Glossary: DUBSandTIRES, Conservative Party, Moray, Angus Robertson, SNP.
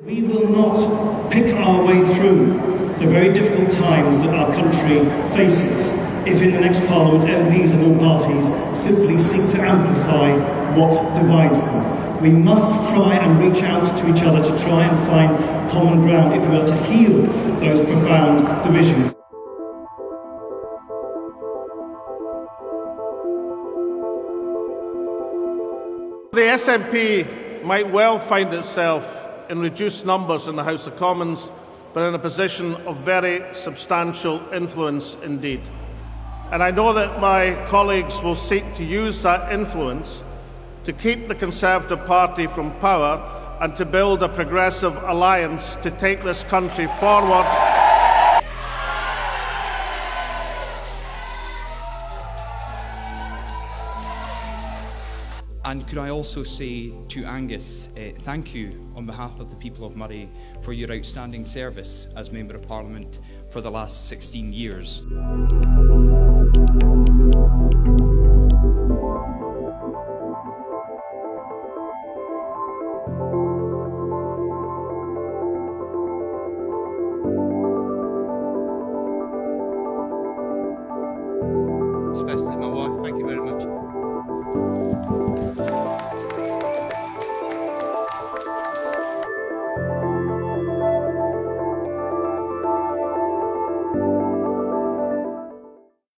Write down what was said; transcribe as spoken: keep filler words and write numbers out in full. We will not pick our way through the very difficult times that our country faces if in the next Parliament M Ps of all parties simply seek to amplify what divides them. We must try and reach out to each other to try and find common ground if we are to heal those profound divisions. The S N P might well find itself in reduced numbers in the House of Commons, but in a position of very substantial influence indeed. And I know that my colleagues will seek to use that influence to keep the Conservative Party from power and to build a progressive alliance to take this country forward. And could I also say to Angus, uh, thank you on behalf of the people of Moray for your outstanding service as Member of Parliament for the last sixteen years.